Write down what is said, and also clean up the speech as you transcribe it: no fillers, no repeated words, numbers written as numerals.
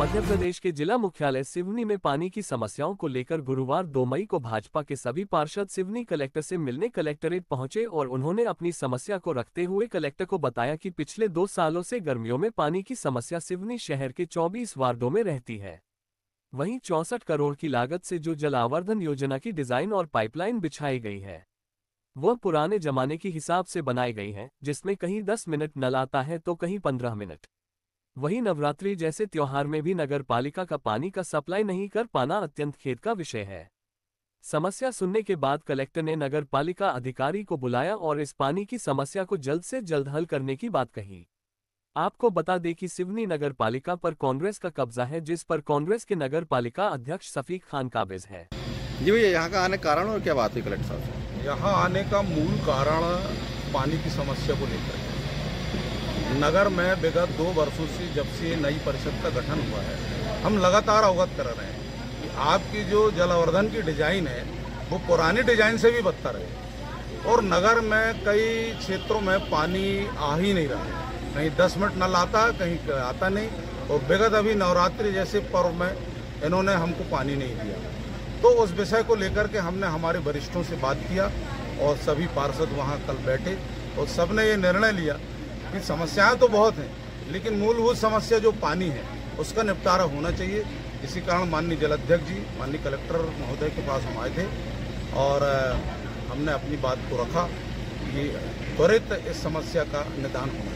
मध्य प्रदेश के जिला मुख्यालय सिवनी में पानी की समस्याओं को लेकर गुरुवार 2 मई को भाजपा के सभी पार्षद सिवनी कलेक्टर से मिलने कलेक्ट्रेट पहुंचे और उन्होंने अपनी समस्या को रखते हुए कलेक्टर को बताया कि पिछले 2 सालों से गर्मियों में पानी की समस्या सिवनी शहर के 24 वार्डों में रहती है। वहीं 64 करोड़ की लागत से जो जलावर्धन योजना की डिजाइन और पाइपलाइन बिछाई गई है, वह पुराने जमाने के हिसाब से बनाई गई है, जिसमें कहीं 10 मिनट नल आता है तो कहीं 15 मिनट। वहीं नवरात्रि जैसे त्योहार में भी नगर पालिका का पानी का सप्लाई नहीं कर पाना अत्यंत खेद का विषय है। समस्या सुनने के बाद कलेक्टर ने नगर पालिका अधिकारी को बुलाया और इस पानी की समस्या को जल्द से जल्द हल करने की बात कही। आपको बता दें कि सिवनी नगर पालिका पर कांग्रेस का कब्जा है, जिस पर कांग्रेस के नगर पालिका अध्यक्ष शफीक खान काबिज है। जी भैया, यहाँ का आने का कारण और क्या बात है कलेक्टर साहब? यहाँ आने का मूल कारण पानी की समस्या को लेकर नगर में विगत 2 वर्षों से जब से नई परिषद का गठन हुआ है, हम लगातार अवगत कर रहे हैं कि आपकी जो जलावर्धन की डिजाइन है वो पुरानी डिजाइन से भी बदतर है और नगर में कई क्षेत्रों में पानी आ ही नहीं रहा है। कहीं 10 मिनट नल आता, कहीं आता नहीं और विगत अभी नवरात्रि जैसे पर्व में इन्होंने हमको पानी नहीं दिया। तो उस विषय को लेकर के हमने हमारे वरिष्ठों से बात किया और सभी पार्षद वहाँ कल बैठे और सबने ये निर्णय लिया कि समस्याएं तो बहुत हैं, लेकिन मूलभूत समस्या जो पानी है उसका निपटारा होना चाहिए। इसी कारण माननीय जलाध्यक्ष जी, माननीय कलेक्टर महोदय के पास हम आए थे और हमने अपनी बात को रखा कि त्वरित इस समस्या का निदान होना